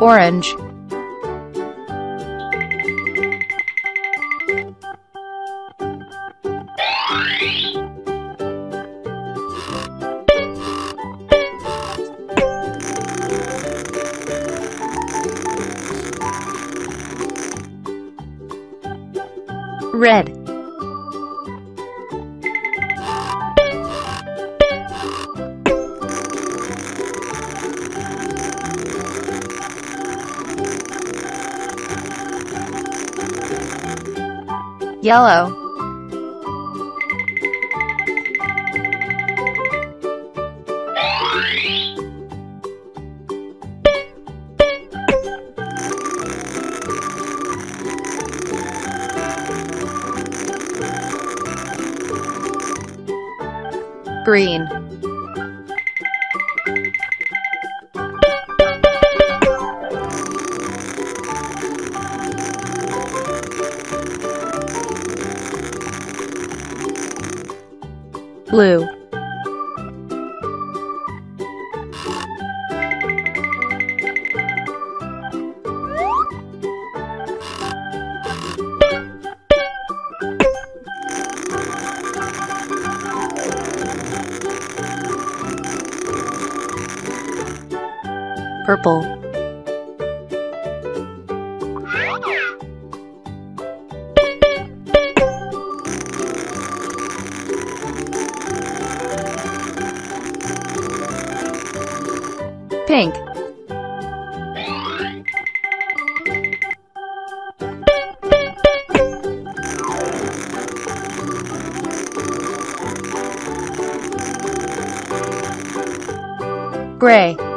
orange, red, yellow, green, blue, purple, pink, gray,